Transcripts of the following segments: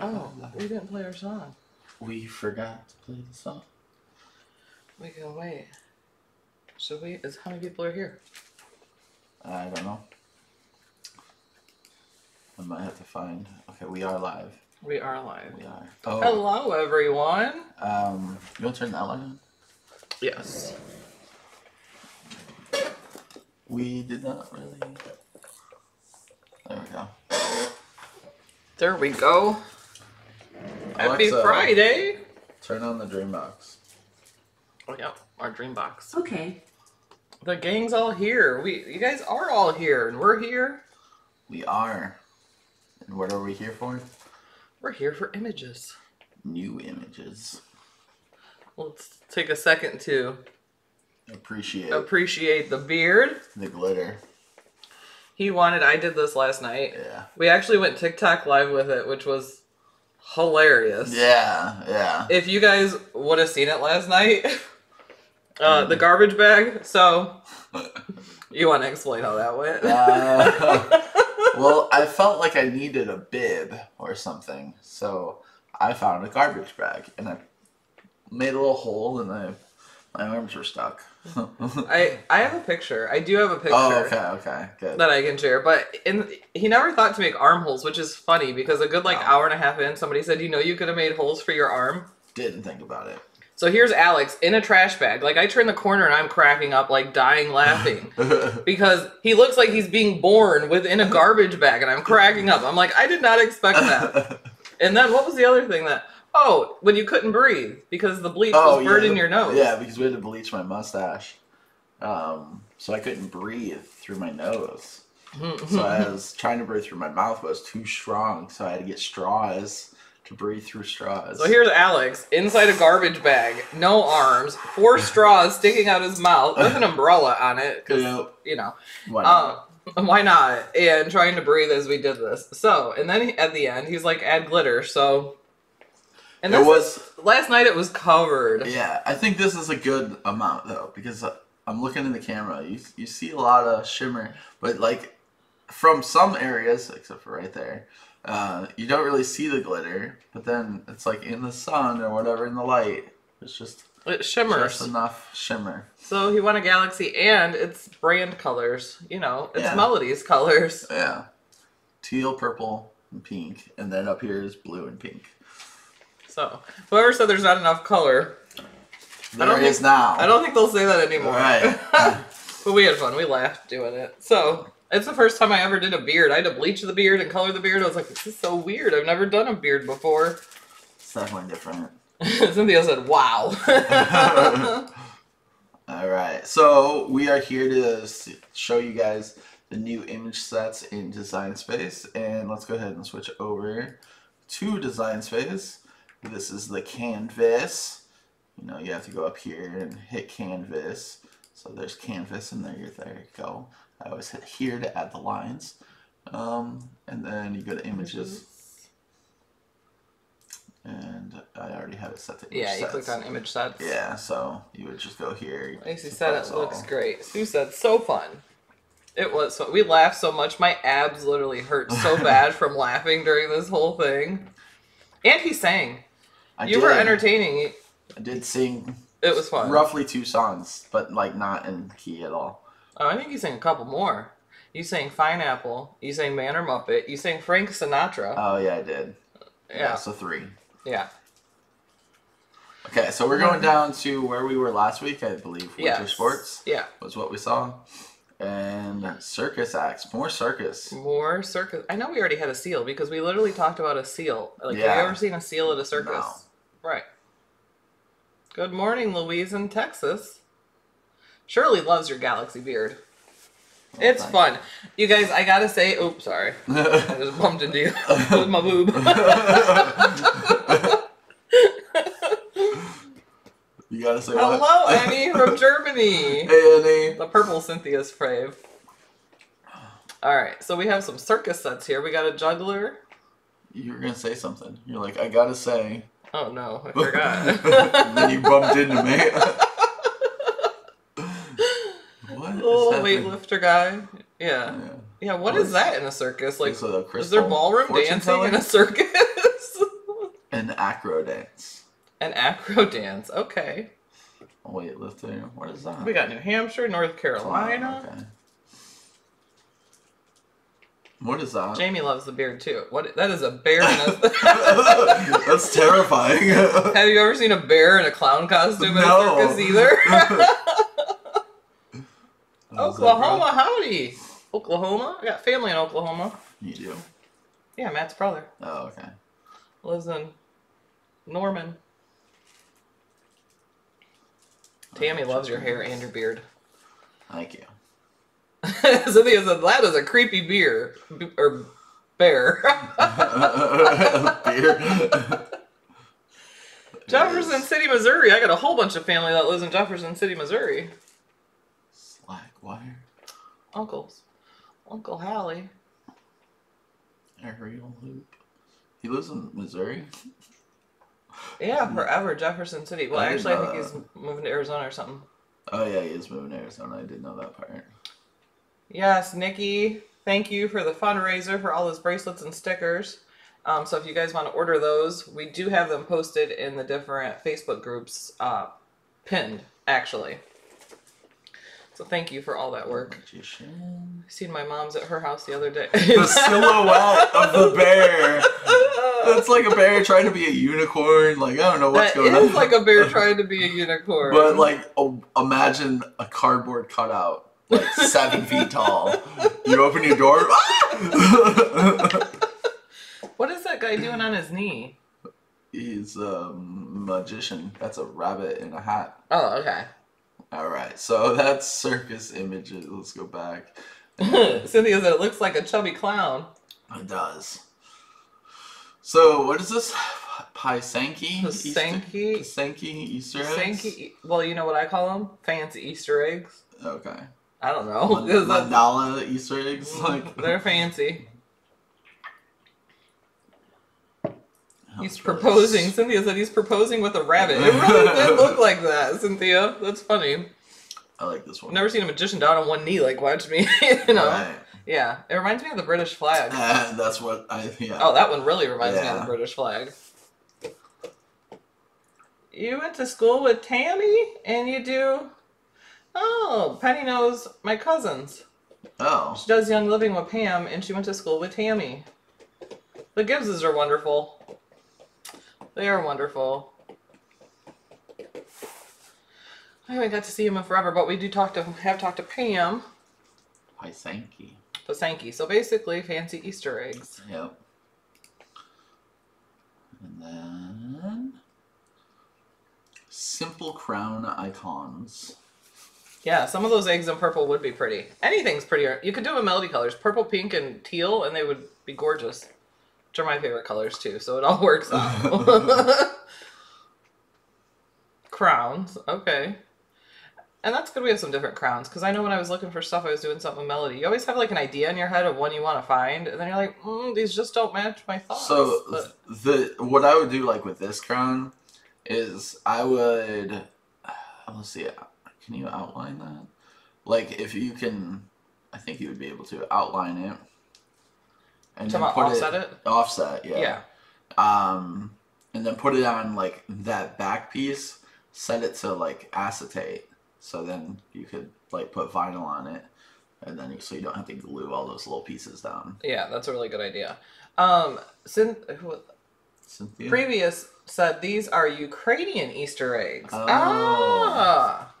Oh, we didn't play our song. We forgot to play the song. We can wait. So wait, how many people are here? I don't know. I might have to find. Okay, we are live. We are live. We are. Oh. Hello, everyone. You want to turn that light on? Yes. We did not really. There we go. There we go. Alexa, happy Friday. Turn on the DreamBox. Oh yeah, our DreamBox. Okay. The gang's all here. You guys are all here, and we're here. We are. And what are we here for? We're here for images. New images. Let's take a second to appreciate the beard. The glitter. I did this last night. Yeah. We actually went TikTok live with it, which was hilarious. Yeah, yeah. If you guys would have seen it last night, the garbage bag. So, you want to explain how that went? Well, I felt like I needed a bib or something, so I found a garbage bag, and I made a little hole, and my arms were stuck. I have a picture. I do have a picture. Oh, okay, good. That I can share. But he never thought to make armholes, which is funny because a good hour and a half in, somebody said, you know, you could have made holes for your arm. Didn't think about it. So here's Alex in a trash bag. Like, I turn the corner and I'm cracking up, like dying laughing because he looks like he's being born within a garbage bag, and I'm cracking up. I'm like, I did not expect that. And then what was the other thing that? Oh, when you couldn't breathe because the bleach was burning your nose. Yeah, because we had to bleach my mustache. So I couldn't breathe through my nose. So I was trying to breathe through my mouth, but it was too strong. So I had to get straws to breathe through straws. So here's Alex inside a garbage bag, no arms, 4 straws sticking out his mouth with an umbrella on it. Cause, you know, why not? And trying to breathe as we did this. So, and then at the end, he's like, add glitter. So. And it was last night. It was covered. Yeah, I think this is a good amount though, because I'm looking in the camera. You see a lot of shimmer, but like from some areas, except for right there, you don't really see the glitter. But then it's like in the sun or whatever in the light, it's just it shimmers enough shimmer. So he won a Galaxy, and it's brand colors. You know, it's Melody's colors. Yeah, teal, purple, and pink, and then up here is blue and pink. So, whoever said there's not enough color, I don't think they'll say that anymore. Right. But we had fun. We laughed doing it. So, it's the first time I ever did a beard. I had to bleach the beard and color the beard. I was like, this is so weird. I've never done a beard before. It's definitely different. Cynthia said, wow. All right. So, we are here to show you guys the new image sets in Design Space. And let's go ahead and switch over to Design Space. This is the canvas. You know, you have to go up here and hit canvas. So there's canvas, and there you go. I always hit here to add the lines. And then you go to images. And I already have it set to image sets. Yeah, you clicked on image sets. Yeah, so you would just go here. Lacey said it looks great. Sue said, so fun. It was. So, we laughed so much. My abs literally hurt so bad from laughing during this whole thing. And he sang. You were entertaining. I did sing. It was fun. Roughly 2 songs, but like not in key at all. Oh, I think you sang a couple more. You sang Fine Apple. You sang Man or Muppet. You sang Frank Sinatra. Oh yeah, I did. Yeah, so 3. Yeah. Okay, so we're going down to where we were last week, I believe. Winter sports. Yeah. Was what we saw. And circus acts. More circus. More circus. I know we already had a seal because we literally talked about a seal. Like, have you ever seen a seal at a circus? No. Right. Good morning, Louise in Texas. Shirley loves your Galaxy beard. Oh, it's fun. You guys, I gotta say, oops, sorry. I just bumped into you with my boob. You gotta say hello, what? Annie from Germany. Hey, Annie. The purple Cynthia's fave. All right, so we have some circus sets here. We got a juggler. You were gonna say something. You're like, I gotta say. Oh no, I forgot. And then you bumped into me. What? Little weightlifter guy. Yeah. Yeah. What is that in a circus? Like, is there ballroom dancing in a circus? An acro dance. An acro dance. Okay. Weightlifting. What is that? We got New Hampshire, North Carolina. Oh, okay. What is that? Jamie loves the beard too. What? That is a bear. That's terrifying. Have you ever seen a bear in a clown costume in a circus either? Oklahoma, howdy. Oklahoma? I got family in Oklahoma. You do? Yeah, Matt's brother. Oh, okay. Lives in Norman. Tammy loves your hair and your beard. Thank you. Cynthia said, that is a creepy beer. Or bear. Beer. Jefferson City, Missouri. I got a whole bunch of family that lives in Jefferson City, Missouri. Slack wire. Uncles. Uncle Hallie. Ariel Loop. He lives in Missouri? Yeah, forever. Jefferson City. Well, I think he's moving to Arizona or something. Oh, yeah, he is moving to Arizona. I didn't know that part. Yes, Nikki, thank you for the fundraiser for all those bracelets and stickers. So if you guys want to order those, we do have them posted in the different Facebook groups pinned, actually. So thank you for all that work. Magician. I seen my mom's at her house the other day. The silhouette of the bear. That's like a bear trying to be a unicorn. Like, I don't know what's going on. It is like a bear trying to be a unicorn. But like, imagine a cardboard cutout, like 7 feet tall. You open your door. Ah! What is that guy doing on his knee? He's a magician. That's a rabbit in a hat. Oh, okay. All right, so that's circus images. Let's go back. Cynthia said it looks like a chubby clown. It does. So what is this? Pysanky? Pysanky? Pysanky Easter eggs? Pysanky, well, you know what I call them? Fancy Easter eggs. Okay. I don't know. Mandala Easter eggs? Like, they're fancy. He's proposing. Cynthia said he's proposing with a rabbit. It really did look like that, Cynthia. That's funny. I like this one. Never seen a magician down on one knee like watch me. You know. Right. Yeah. It reminds me of the British flag. That's what I yeah. Oh, that one really reminds me of the British flag. You went to school with Tammy and you do Oh, Penny knows my cousins. Oh. She does Young Living with Pam and she went to school with Tammy. The Gibbses are wonderful. They are wonderful. I haven't got to see him in forever, but we do have talked to Pam. Pysanky. Pysanky. So basically, fancy Easter eggs. Yep. And then simple crown icons. Yeah, some of those eggs in purple would be pretty. Anything's prettier. You could do them in melody colors, purple, pink, and teal, and they would be gorgeous. Are my favorite colors too, so it all works out. Crowns, okay. And that's good we have some different crowns, because I know when I was looking for stuff, I was doing something with melody. You always have like an idea in your head of one you want to find, and then you're like, these just don't match my thoughts. So what I would do like with this crown is I would, let's see, can you outline that? Like if you can, I think you would be able to outline it. And then put it? Offset, yeah. Yeah. And then put it on, like, that back piece. Set it to, like, acetate. So then you could, like, put vinyl on it. And then so you don't have to glue all those little pieces down. Yeah, that's a really good idea. Cynthia? Previous said these are Ukrainian Easter eggs. Oh. Ah!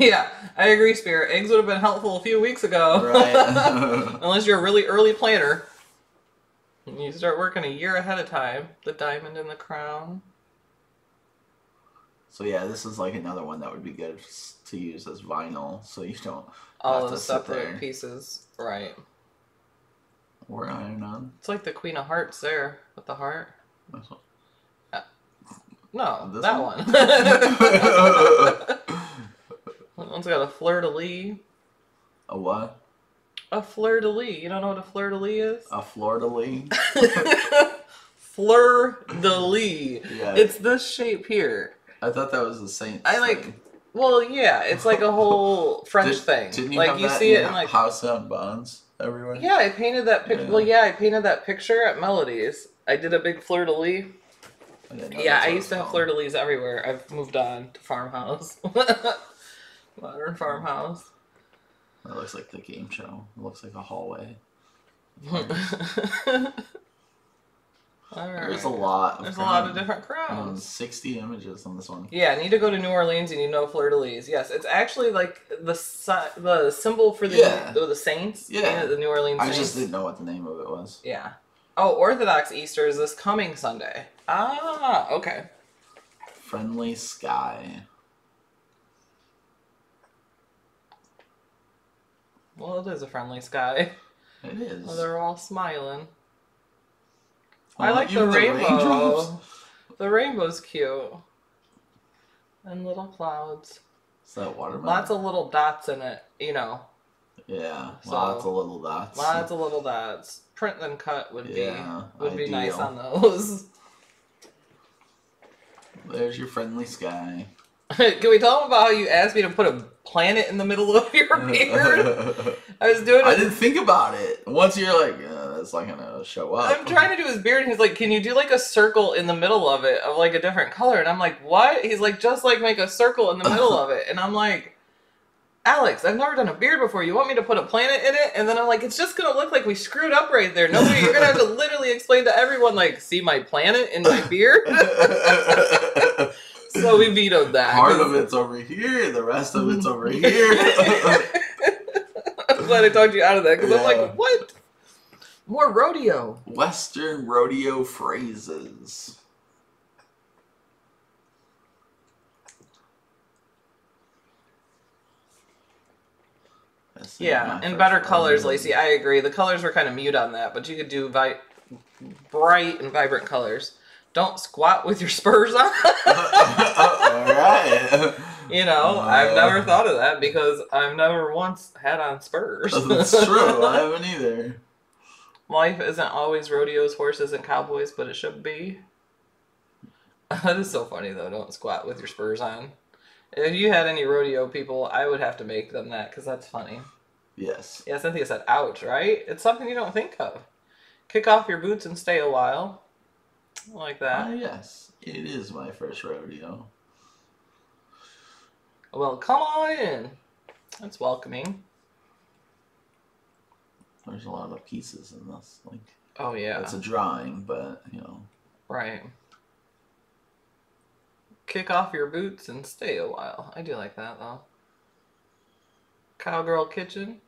Yeah, I agree, Spirit. Eggs would have been helpful a few weeks ago. Right. Unless you're a really early planner. You start working a year ahead of time. The diamond and the crown. So yeah, this is like another one that would be good to use as vinyl, so you don't all have the to separate sit there. Pieces. Right. Or iron on. It's like the Queen of Hearts there with the heart. This one. No, this that one. That one's got a fleur-de-lis. A what? A fleur-de-lis. You don't know what a fleur-de-lis is? A fleur-de-lis? Fleur-de-lis. Yeah. It's this shape here. I thought that was the same. I like. Thing. Well, yeah. It's like a whole French thing. Didn't you like have you that see in it in like House on Bonds everywhere? Yeah, I painted that picture. Yeah. Well, yeah, I painted that picture at Melody's. I did a big fleur-de-lis. Yeah, I used to have fleur-de-lis everywhere. I've moved on to farmhouse. Modern farmhouse. It looks like the game show. It looks like a hallway. There's a lot. There's a lot of different crowns. 60 images on this one. Yeah, I need to go to New Orleans and you know fleur-de-lis. Yes, it's actually like the symbol for the Saints. Yeah. The New Orleans Saints. I just didn't know what the name of it was. Yeah. Oh, Orthodox Easter is this coming Sunday. Ah, okay. Friendly sky. Well, it is a friendly sky. It is. Well, they're all smiling. I like the rainbow. The rainbow's cute. And little clouds. Is that watermelon? Lots of little dots in it, you know. Yeah, so, lots of little dots. Lots of little dots. Print and cut would be nice on those. There's your friendly sky. Can we tell them about how you asked me to put a planet in the middle of your beard? I was doing it. I didn't think about it. Once you're like, that's not gonna show up. I'm trying to do his beard, and he's like, can you do like a circle in the middle of it of like a different color? And I'm like, what? He's like, just like make a circle in the middle of it. And I'm like, Alex, I've never done a beard before. You want me to put a planet in it? And then I'm like, it's just gonna look like we screwed up right there. Nobody, you're gonna have to literally explain to everyone, like, see my planet in my beard? So we vetoed that. Part of it's over here. The rest of it's over here. I'm glad I talked you out of that because I'm like, what? More rodeo. Western rodeo phrases. Yeah, and better colors, Lacey. I agree. The colors were kind of mute on that, but you could do bright and vibrant colors. Don't squat with your spurs on. All right. You know, I've never thought of that because I've never once had on spurs. That's true. I haven't either. Life isn't always rodeos, horses, and cowboys, but it should be. That is so funny, though. Don't squat with your spurs on. If you had any rodeo people, I would have to make them that because that's funny. Yes. Yeah, Cynthia said, ouch, right? It's something you don't think of. Kick off your boots and stay a while. Like that. Yes, it is my first rodeo. Well, come on in. That's welcoming. There's a lot of pieces in this. Like, oh yeah, it's a drawing, but you know. Right. Kick off your boots and stay a while. I do like that though. Cowgirl kitchen.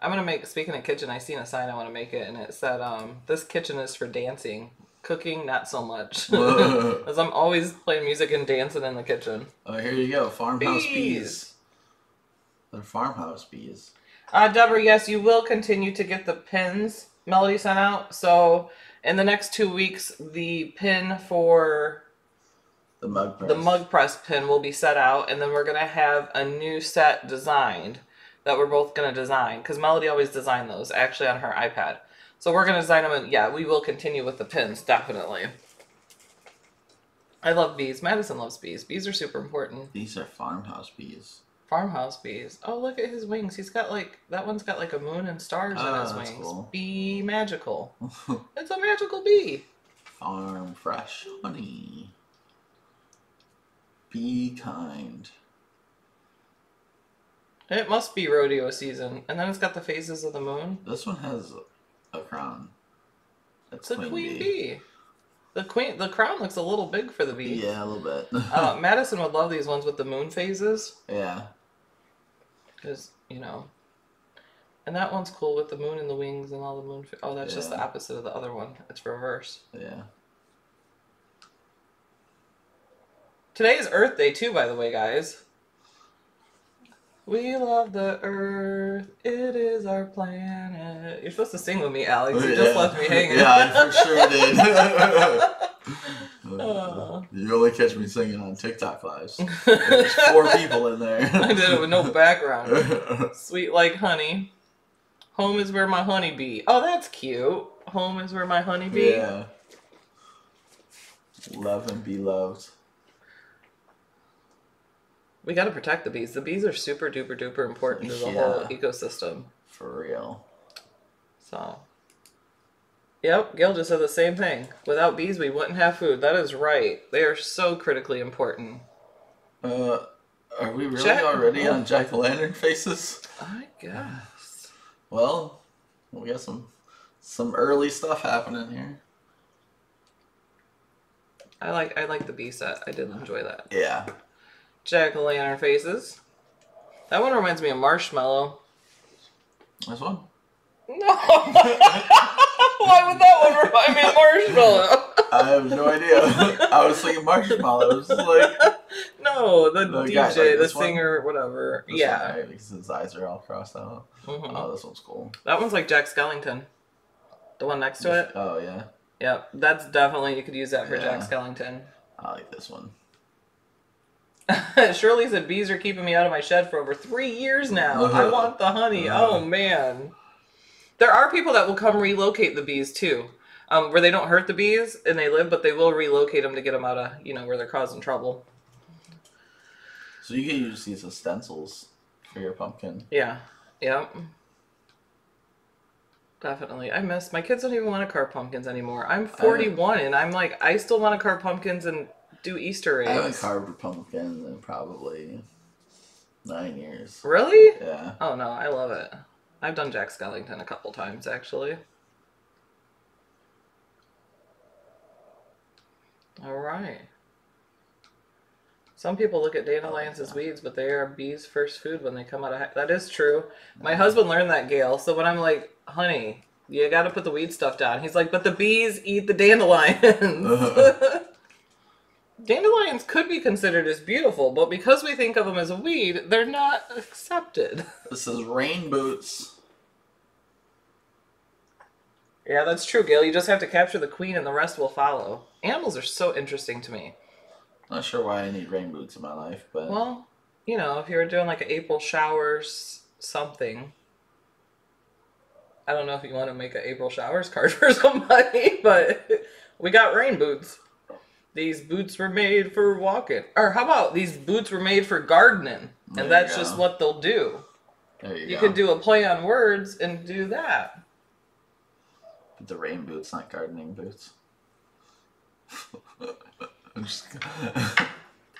I'm gonna make. Speaking of kitchen, I seen a sign. I want to make it, and it said, "This kitchen is for dancing." Cooking, not so much. Because I'm always playing music and dancing in the kitchen. Oh, here you go. Farmhouse bees. They're farmhouse bees. Deborah, yes, you will continue to get the pins Melody sent out. So in the next 2 weeks, the pin for the mug press pin will be set out. And then we're going to have a new set designed that we're both going to design. Because Melody always designed those, actually, on her iPad. So we're going to design them, and yeah, we will continue with the pins, definitely. I love bees. Madison loves bees. Bees are super important. These are farmhouse bees. Farmhouse bees. Oh, look at his wings. He's got like, that one's got like a moon and stars on his wings. Cool. Bee magical. It's a magical bee. Farm fresh honey. Be kind. It must be rodeo season. And then it's got the phases of the moon. This one has a crown. It's a queen bee. The crown looks a little big for the bee. Yeah, a little bit. Madison would love these ones with the moon phases. Yeah. Because, you know. And that one's cool with the moon and the wings and all the moon. Oh, that's just the opposite of the other one. It's reverse. Yeah. Today is Earth Day, too, by the way, guys. We love the earth, it is our planet. You're supposed to sing with me, Alex. You just left me hanging. Yeah, I for sure did. You only catch me singing on TikTok lives. There's 4 people in there. I did it with no background. Sweet like honey. Home is where my honey be. Oh, that's cute. Home is where my honey be. Yeah. Love and be loved. We got to protect the bees. The bees are super duper duper important to the whole ecosystem. For real. So, Yep, Gil just said the same thing. Without bees, we wouldn't have food. That is right. They are so critically important. Are we really already on jack-o'-lantern faces? I guess. Well, we got some early stuff happening here. I like the bee set. I did enjoy that. Yeah. Jack-o'-lantern faces. That one reminds me of marshmallow. This one? No. Why would that one remind me of marshmallow? I have no idea. I was thinking marshmallows. Like, no, the DJ, guy, like the singer, one? Whatever. This yeah. One, right? His eyes are all crossed out. Mm-hmm. Oh, this one's cool. That one's like Jack Skellington. The one next to it. Oh, yeah. Yep, that's definitely, you could use that for Jack Skellington. I like this one. Shirley said, bees are keeping me out of my shed for over 3 years now. I want the honey. Oh, man. There are people that will come relocate the bees, too, where they don't hurt the bees and they live, but they will relocate them to get them out of, you know, where they're causing trouble. So you can use these as stencils for your pumpkin. Yeah. Yep. Definitely. I miss, my kids don't even want to carve pumpkins anymore. I'm 41 and I'm like, I still want to carve pumpkins and do Easter eggs. I haven't carved a pumpkin in probably 9 years. Really? Yeah. Oh no, I love it. I've done Jack Skellington a couple times actually. All right. Some people look at dandelions as weeds, but they are bees' first food when they come out of... That is true. My husband learned that, Gail. So when I'm like, honey, you got to put the weed stuff down. He's like, but the bees eat the dandelions. Dandelions could be considered as beautiful, but because we think of them as a weed, they're not accepted. This is rain boots. Yeah, that's true, Gail. You just have to capture the queen and the rest will follow. Animals are so interesting to me. Not sure why I need rain boots in my life, but... Well, you know, if you were doing like an April Showers something. I don't know if you want to make an April Showers card for somebody, but we got rain boots. These boots were made for walking. Or how about these boots were made for gardening? And that's just what they'll do. There you go. You could do a play on words and do that. But the rain boots, not gardening boots. I'm just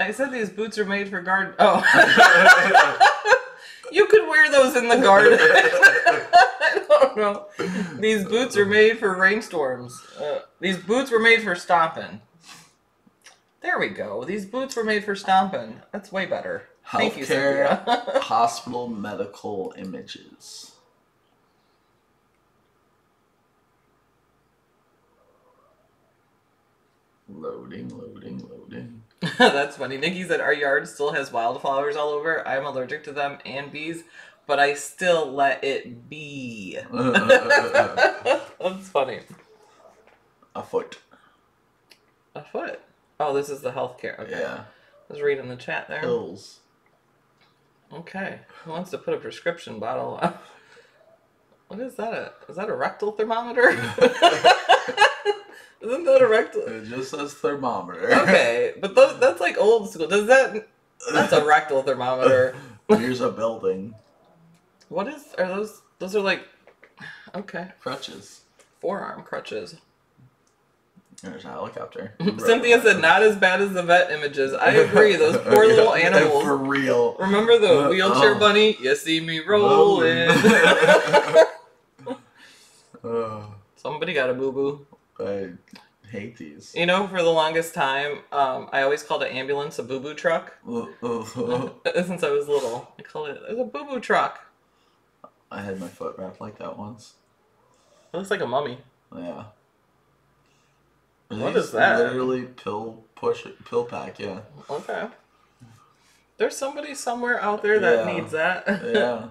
I said these boots are made for garden. Oh. You could wear those in the garden. I don't know. These boots are made for rainstorms. These boots were made for stomping. There we go. These boots were made for stomping. That's way better. Healthcare, thank you, Cynthia. Hospital medical images. Loading, loading, loading. That's funny. Nikki said, our yard still has wildflowers all over. I'm allergic to them and bees, but I still let it be. That's funny. A foot. A foot. Oh, this is the healthcare. Okay. Yeah. I was reading the chat there. Pills. Okay. Who wants to put a prescription bottle up? What is that? Is that a rectal thermometer? Isn't that a rectal? It just says thermometer. Okay, but that's like old school. Does that? That's a rectal thermometer. Here's a building. What is? Are those? Those are like. Okay. Crutches. Forearm crutches. There's a helicopter. Cynthia said, "Not as bad as the vet images." I agree. Those poor little animals. For real. Remember the wheelchair bunny? You see me rolling. Somebody got a boo boo. I hate these. You know, for the longest time, I always called an ambulance a boo-boo truck. Since I was little. I called it a boo-boo truck. I had my foot wrapped like that once. It looks like a mummy. Yeah. What is that? Literally pill pack, yeah. Okay. There's somebody somewhere out there that needs that. Yeah.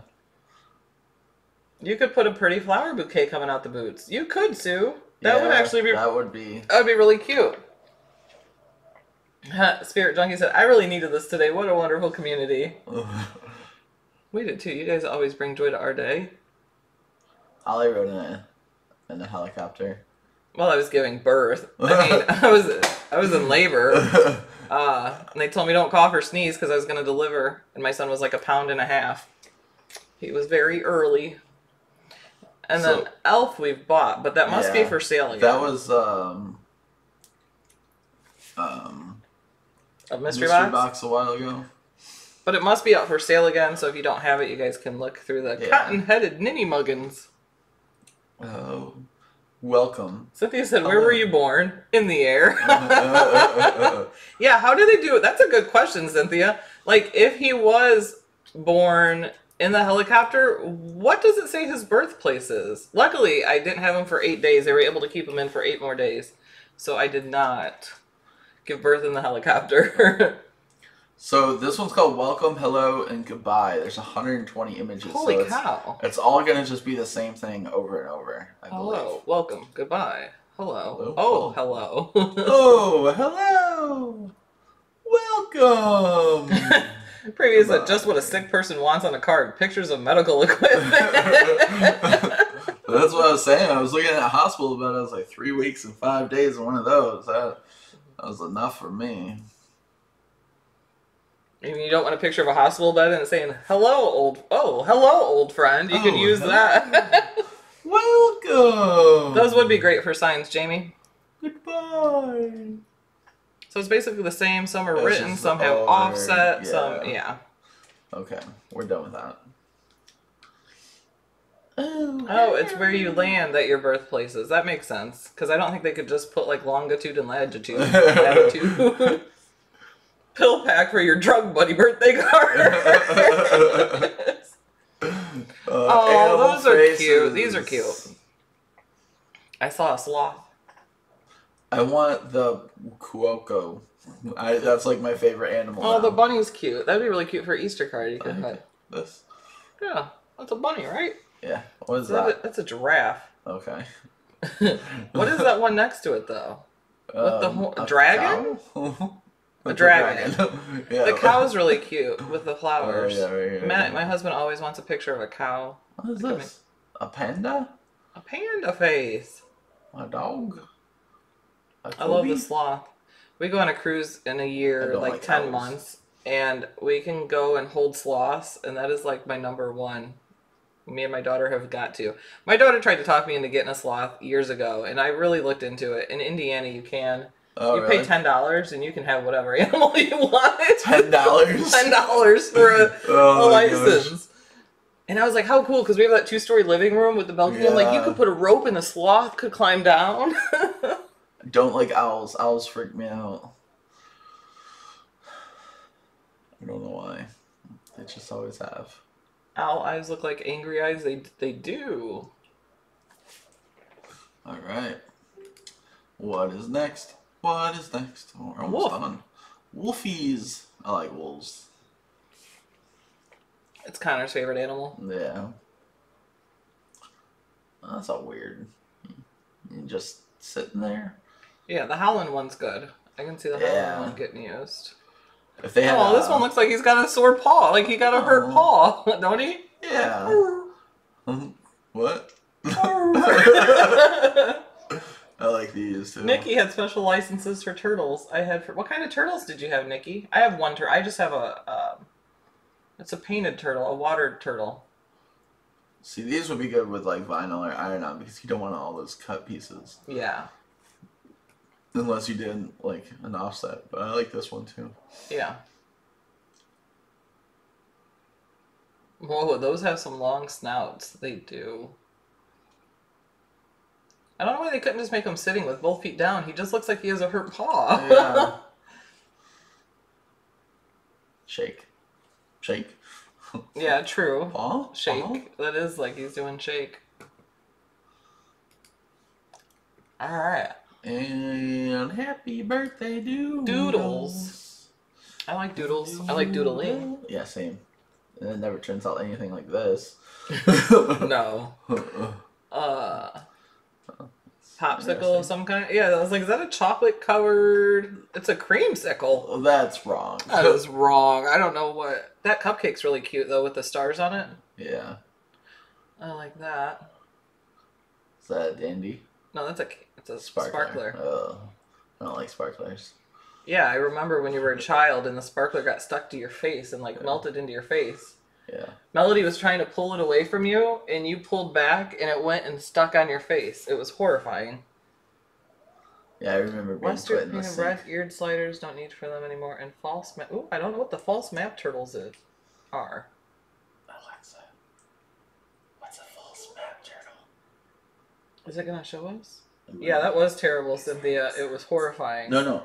You could put a pretty flower bouquet coming out the boots. You could, Sue. That would actually be... That would be really cute. Spirit Junkie said, I really needed this today. What a wonderful community. We did too. You guys always bring joy to our day. Ollie rode in a helicopter. Well, I was giving birth. I mean, I was in labor. And they told me don't cough or sneeze because I was going to deliver. And my son was like 1.5 pounds. He was very early. And so, then Elf we've bought, but that must be for sale again. That was a mystery box a while ago. But it must be up for sale again, so if you don't have it, you guys can look through the cotton-headed ninny muggins. Oh, welcome. Cynthia said, where were you born? In the air. Yeah, how did they do it? That's a good question, Cynthia. Like, if he was born in the helicopter, what does it say his birthplace is? Luckily, I didn't have him for 8 days. They were able to keep him in for 8 more days. So I did not give birth in the helicopter. So this one's called Welcome, Hello, and Goodbye. There's 120 images. Holy cow. It's all going to just be the same thing over and over, I believe. Hello, welcome, goodbye, hello, hello. Oh, hello, welcome. Previous said, just what a sick person wants on a card, pictures of medical equipment. That's what I was saying. I was looking at a hospital bed. I was like 3 weeks and 5 days in one of those. That was enough for me. I mean, you don't want a picture of a hospital bed and it's saying, hello, hello, old friend. You could use that. Welcome. Those would be great for signs, Jamie. Goodbye. So it's basically the same. Some are written, some have offset, some, okay, we're done with that. Oh, it's where you land that your birthplace is. That makes sense. Because I don't think they could just put, like, longitude and latitude. Pill pack for your drug buddy birthday card. Oh, those faces are cute. These are cute. I saw a sloth. I want the Cuoco. That's like my favorite animal. Oh, now. The bunny's cute. That'd be really cute for an Easter card. You could put this. Yeah, that's a bunny, right? Yeah. What is that? That's a giraffe. Okay. What is that one next to it though? With the a dragon. The dragon. Yeah. The cow's really cute with the flowers. Oh, yeah. Matt, my husband always wants a picture of a cow. What is this? A panda? A panda face. A dog? I love the sloth. We go on a cruise in a year, like 10 months, and we can go and hold sloths, and that is like my #1. Me and my daughter have got to. My daughter tried to talk me into getting a sloth years ago, and I really looked into it. In Indiana, you can. Oh, you pay $10 and you can have whatever animal you want. $10? $10 for a license. Gosh. And I was like, how cool, because we have that 2-story living room with the balcony. Yeah. Like, you could put a rope and the sloth could climb down. Don't like owls. Owls freak me out. I don't know why. They just always have. Owl eyes look like angry eyes. They do. All right. What is next? What is next? Oh, we're almost done. Wolfies. I like wolves. It's Connor's favorite animal. Yeah. That's all weird. You just sitting there. Yeah, the Howland one's good. I can see the Howland one getting used. If they had this one looks like he's got a sore paw. Like he got a hurt paw, don't he? Yeah. What? I like these too. Nikki had special licenses for turtles. I had for what kind of turtles did you have, Nikki? I have one turtle. I just have a. It's a painted turtle, a watered turtle. See, these would be good with like vinyl or iron-on because you don't want all those cut pieces. Yeah. Unless you did like an offset, but I like this one too. Yeah. Whoa, those have some long snouts. They do. I don't know why they couldn't just make him sitting with both feet down. He just looks like he has a hurt paw. Yeah. Shake. Shake. Yeah, true. Paw? Shake. Paw? That is like he's doing shake. All right. And happy birthday, Doodles. Doodles. I like Doodles. I like doodling. Yeah, same. And it never turns out anything like this. No. Popsicle of some kind. Yeah, I was like, is that a chocolate covered? It's a creamsicle. Well, that's wrong. That is wrong. I don't know what. That cupcake's really cute though with the stars on it. Yeah. I like that. Is that a dandy? No, that's a sparkler. Oh, I don't like sparklers. Yeah, I remember when you were a child and the sparkler got stuck to your face and like melted into your face. Yeah. Melody was trying to pull it away from you, and you pulled back, and it went and stuck on your face. It was horrifying. Yeah, I remember being put in the sink. Breath, eared sliders, don't need for them anymore, and false map. Ooh, I don't know what the false map turtles are. Alexa, what's a false map turtle? Is it going to show us? Yeah, that was terrible, Cynthia. It was horrifying. No, no.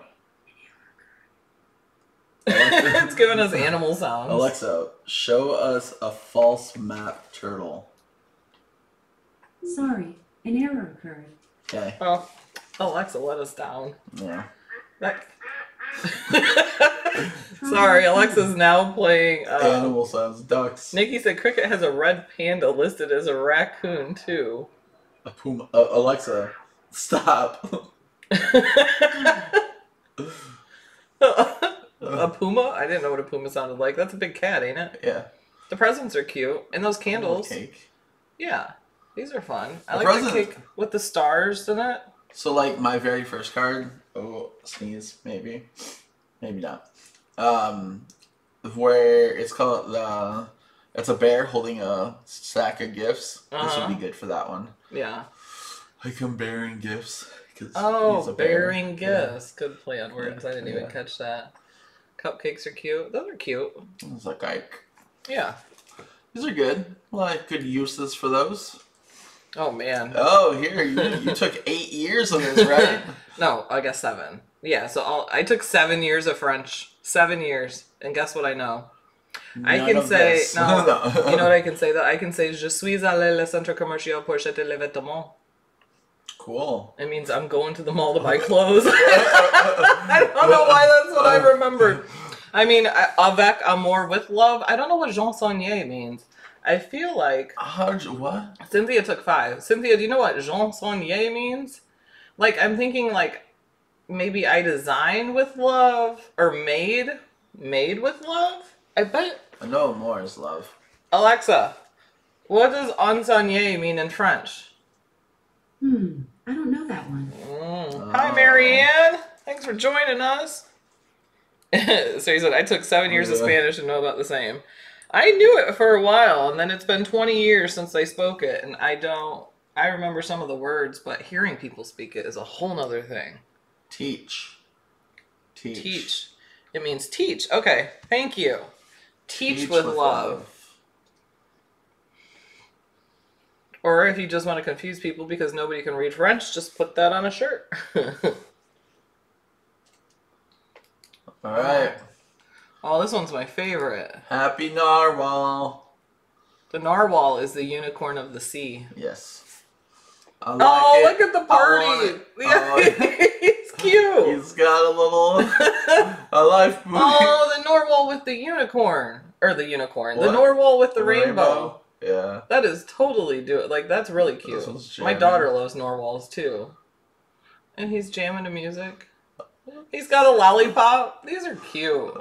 It's giving us animal sounds. Alexa, show us a false map turtle. Sorry, an error occurred. Okay. Oh, Alexa let us down. Yeah. Sorry, Alexa's now playing... animal sounds, ducks. Nikki said Cricket has a red panda listed as a raccoon, too. A puma. Alexa, stop. A puma? I didn't know what a puma sounded like. That's a big cat, ain't it? Yeah. The presents are cute. And those candles. Cake. Yeah. These are fun. I like the cake with the stars in it. So, like, my very first card. Oh, sneeze. Maybe. Maybe not. Where it's called the... It's a bear holding a sack of gifts. This would be good for that one. Yeah. Like, I'm bearing gifts. Oh, he's a bearing gifts. Yeah. Good play on words. Yeah. I didn't even catch that. Cupcakes are cute. Those are cute. It's like, yeah. These are good. A lot of good uses for those. Oh, man. Oh, here. You took 8 years on this, right? No, I guess 7. Yeah, so I took 7 years of French. 7 years. And guess what I know? You know what I can say, though? I can say, Je suis allé le centre commercial pour acheter les vêtements. Cool. It means I'm going to the mall to buy clothes. I don't know why that's what I remember. I mean, avec amour, with love. I don't know what Jeansonnier means. I feel like... What? Cynthia took 5. Cynthia, do you know what Jeansonnier means? Like, I'm thinking, like, maybe I design with love. Or made with love? I bet... No, more is love. Alexa, what does Jeansonnier mean in French? I don't know that one. Hi, Marianne. Thanks for joining us. So he said, I took 7 years of Spanish and know about the same. I knew it for a while, and then it's been 20 years since I spoke it, and I remember some of the words, but hearing people speak it is a whole nother thing. Teach. It means teach. Okay, thank you. Teach with love. Or if you just want to confuse people because nobody can read French, just put that on a shirt. All right. Oh, this one's my favorite. Happy Narwhal. The narwhal is the unicorn of the sea. Yes. Look at the party. He's cute. He's got a little a life movie. Oh, the narwhal with the unicorn. Or the unicorn. What? The narwhal with the rainbow. Yeah. That is totally like, that's really cute. My daughter loves narwhals, too. And he's jamming to music. He's got a lollipop. These are cute.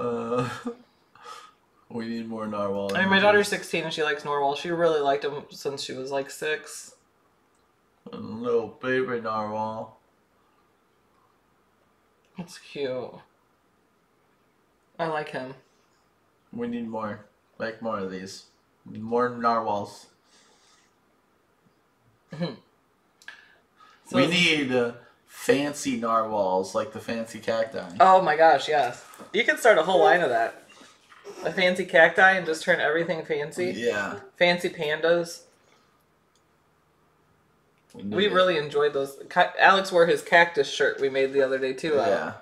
We need more narwhal. I mean, my daughter's 16 and she likes narwhals. She really liked them since she was, like, 6. A little baby narwhal. That's cute. I like him. We need more. Like, more of these. More narwhals. We need fancy narwhals, like the fancy cacti. Oh my gosh, yes. You could start a whole line of that. A fancy cacti and just turn everything fancy. Yeah. Fancy pandas. We really enjoyed those. Alex wore his cactus shirt we made the other day, too. Yeah.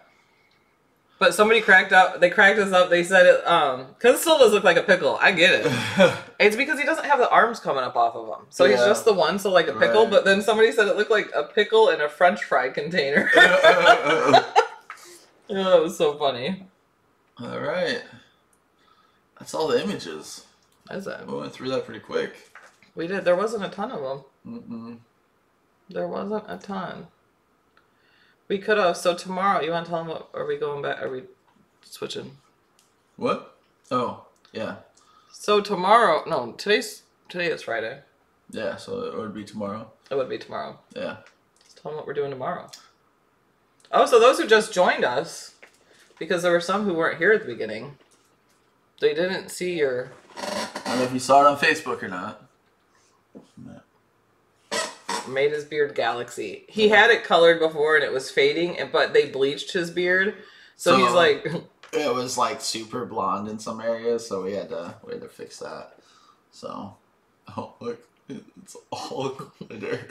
But somebody cracked us up, they said it, because it still does look like a pickle, I get it. It's because he doesn't have the arms coming up off of him. So he's just the one, so like a pickle, but then somebody said it looked like a pickle in a french fry container. Oh, that was so funny. Alright. That's all the images. Is that? We went through that pretty quick. We did, there wasn't a ton of them. There wasn't a ton. We could have. So tomorrow, you want to tell them what, are we going back? Are we switching? What? Oh, yeah. So tomorrow, no, today is Friday. Yeah, so it would be tomorrow. It would be tomorrow. Yeah. Let's tell them what we're doing tomorrow. Oh, so those who just joined us, because there were some who weren't here at the beginning, they didn't see your don't know if you saw it on Facebook or not. No. Made his beard galaxy. He had it colored before and it was fading, but they bleached his beard, so he's like... It was like super blonde in some areas, so we had to fix that. So, oh look, it's all glitter.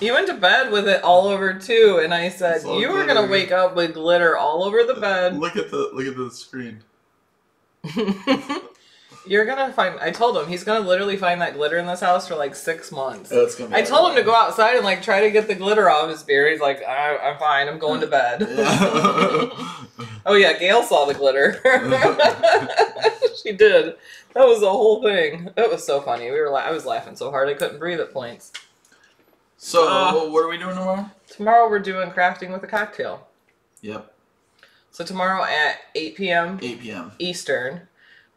He went to bed with it all over too, and I said, "You were gonna wake up with glitter all over the bed." Look at the screen. You're gonna find. I told him he's gonna literally find that glitter in this house for like 6 months. It's gonna be I told him to go outside and like try to get the glitter off his beard. He's like, I'm fine. I'm going to bed. Oh yeah, Gail saw the glitter. She did. That was the whole thing. That was so funny. I was laughing so hard I couldn't breathe at points. So what are we doing tomorrow? Tomorrow we're doing crafting with a cocktail. Yep. So tomorrow at 8 p.m. 8 p.m. Eastern.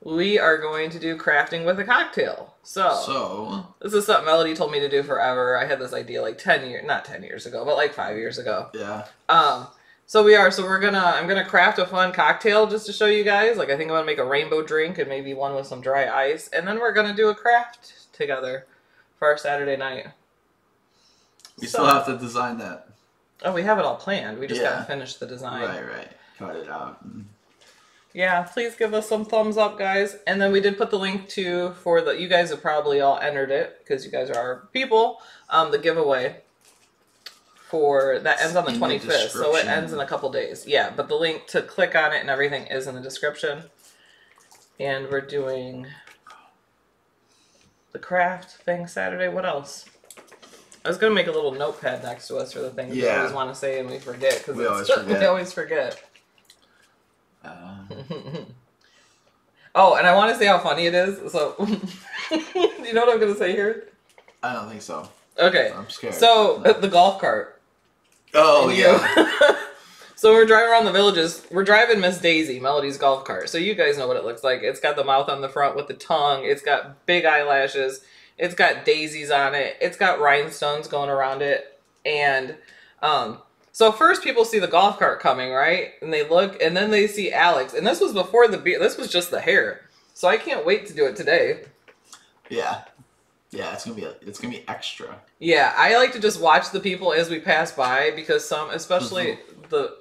We are going to do crafting with a cocktail. So this is something Melody told me to do forever. I had this idea like 10 years ago, but like 5 years ago. Yeah. I'm gonna craft a fun cocktail just to show you guys. Like I think I'm gonna make a rainbow drink and maybe one with some dry ice, and then we're gonna do a craft together for our Saturday night. We still have to design that. Oh, we have it all planned. We just gotta finish the design. Right. Cut it out. Yeah, please give us some thumbs up, guys. And then we did put the link to, for the, you guys have probably all entered it, because you guys are our people, the giveaway for, that ends on the 25th, so it ends in a couple days. Yeah, but the link to click on it and everything is in the description. And we're doing the craft thing Saturday. What else? I was going to make a little notepad next to us for the things we always want to say and we forget, because we always forget. Oh, and I want to say how funny it is. So, you know what I'm gonna say here? I don't think so. Okay, I'm scared. So the golf cart. Oh yeah. So we're driving around the villages. We're driving Miss Daisy, Melody's golf cart. So you guys know what it looks like. It's got the mouth on the front with the tongue. It's got big eyelashes. It's got daisies on it. It's got rhinestones going around it, and so first people see the golf cart coming, right? And they look, and then they see Alex. And this was before the beard. This was just the hair. So I can't wait to do it today. Yeah. Yeah, it's going to be extra. Yeah, I like to just watch the people as we pass by, because some, especially the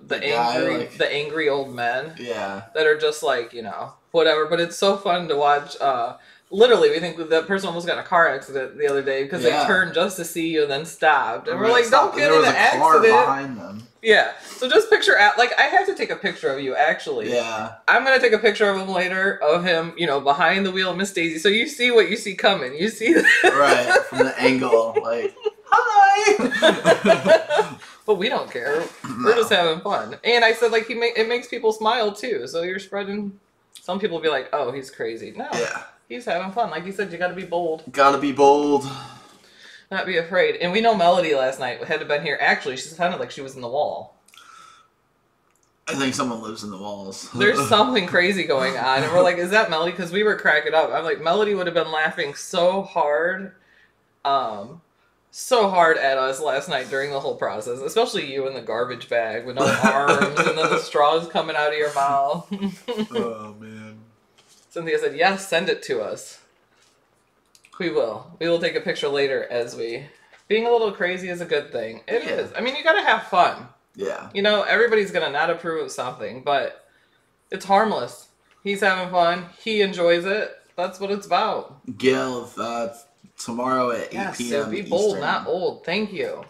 angry old men. Yeah. That are just like, you know, whatever, but it's so fun to watch. Literally, we think that person almost got in a car accident the other day because they turned just to see you and then stopped. And we're like, don't get in an accident. There was a car behind them. Yeah. So just picture, like, I have to take a picture of you, actually. Yeah. I'm going to take a picture of him later, of him, you know, behind the wheel of Miss Daisy. So you see what you see coming. You see that. Right. From the angle. Like, hi. But we don't care. No. We're just having fun. And I said, like, it makes people smile, too. So you're spreading. Some people will be like, oh, he's crazy. No. Yeah. He's having fun. Like you said, you gotta be bold. Gotta be bold. Not be afraid. And we know Melody last night had to been here. Actually, she sounded like she was in the wall. I think someone lives in the walls. There's something crazy going on. And we're like, is that Melody? Because we were cracking up. I'm like, Melody would have been laughing so hard at us last night during the whole process. Especially you in the garbage bag with no arms and then the straws coming out of your mouth. Oh, man. Cynthia said, yes, send it to us. We will. We will take a picture later as we... Being a little crazy is a good thing. It is. I mean, you gotta have fun. Yeah. You know, everybody's gonna not approve of something, but it's harmless. He's having fun. He enjoys it. That's what it's about. Gail, tomorrow at 8 p.m. So be bold, Eastern. Not old. Thank you. I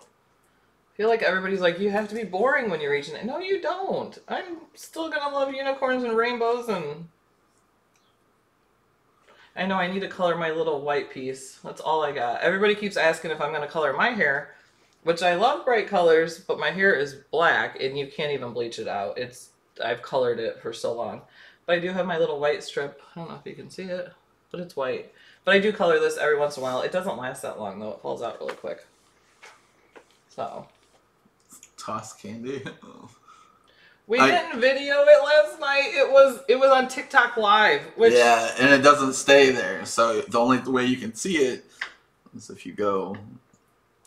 feel like everybody's like, you have to be boring when you're reaching it. No, you don't. I'm still gonna love unicorns and rainbows and... I know I need to color my little white piece. That's all I got. Everybody keeps asking if I'm going to color my hair, which I love bright colors, but my hair is black and you can't even bleach it out. I've colored it for so long. But I do have my little white strip. I don't know if you can see it, but it's white. But I do color this every once in a while. It doesn't last that long though. It falls out really quick. So. Toss candy. We didn't video it last night. It was on TikTok Live, which and it doesn't stay there. So the only way you can see it is if you go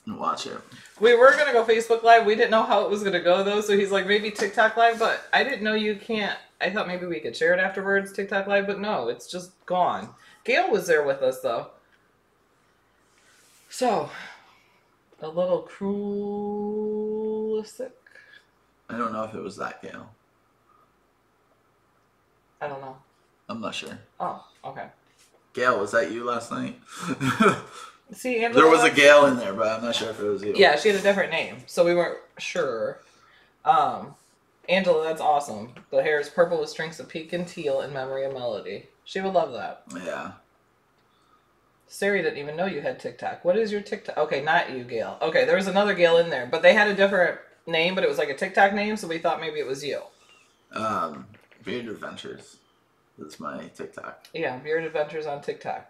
and watch it. We were going to go Facebook Live. We didn't know how it was going to go, though. So he's like, maybe TikTok Live. But I didn't know you can't. I thought maybe we could share it afterwards, TikTok Live. But no, it's just gone. Gail was there with us, though. So, a little cruelistic. I don't know if it was that Gail. I don't know. I'm not sure. Oh, okay. Gail, was that you last night? See, Angela, there was a Gail in there, but I'm not sure if it was you. Yeah, she had a different name, so we weren't sure. Angela, that's awesome. The hair is purple with strings of pink and teal in memory of Melody. She would love that. Yeah. Sari didn't even know you had TikTok. What is your TikTok? Okay, not you, Gail. Okay, there was another Gail in there, but they had a different name, but it was like a TikTok name, so we thought maybe it was you. Beard Adventures is my TikTok. Yeah, Beard Adventures on TikTok.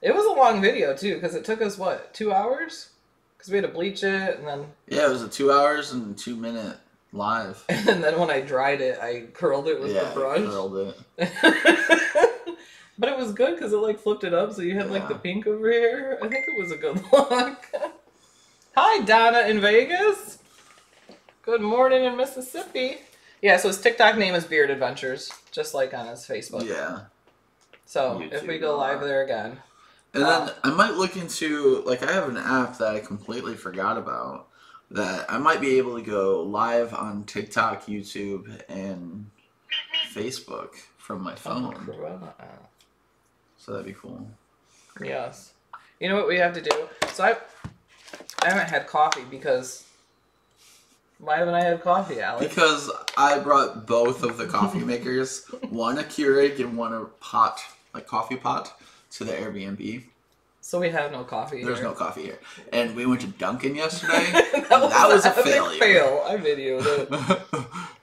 It was a long video, too, because it took us, what, 2 hours? Because we had to bleach it, and then... Yeah, it was a 2 hours and 2 minute live. And then when I dried it, I curled it with the brush. Yeah, curled it. But it was good, because it, like, flipped it up, so you had, like, the pink over here. I think it was a good look. Hi, Donna in Vegas. Good morning in Mississippi. Yeah, so his TikTok name is Beard Adventures, just like on his Facebook. Yeah. So, YouTube, if we go live there again... And then I might look into, like, I have an app that I completely forgot about that I might be able to go live on TikTok, YouTube, and Facebook from my phone. So that'd be cool. Yes. You know what we have to do? So I haven't had coffee because... Why haven't I had coffee, Alex? Because I brought both of the coffee makers, one a Keurig and one a pot, like coffee pot, to the Airbnb. So we have no coffee. There's no coffee here. And we went to Dunkin' yesterday. that was a failure. Fail. I videoed it.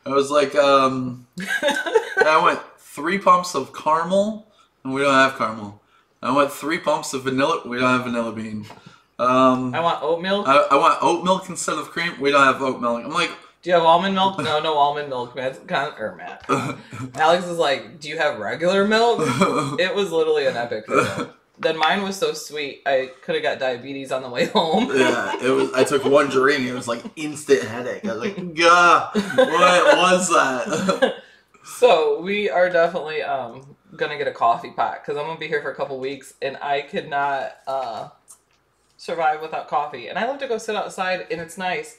I was like, I went 3 pumps of caramel, and we don't have caramel. I went 3 pumps of vanilla. We don't have vanilla bean. I want oat milk. I want oat milk instead of cream. We don't have oat milk. I'm like, do you have almond milk? No, no almond milk. Matt. Alex is like, do you have regular milk? It was literally an epic fail. Then mine was so sweet, I could have got diabetes on the way home. Yeah, it was. I took one drink, it was like instant headache. I was like, gah, what was that? So we are definitely gonna get a coffee pot because I'm gonna be here for a couple weeks, and I could not survive without coffee. And I love to go sit outside, and it's nice.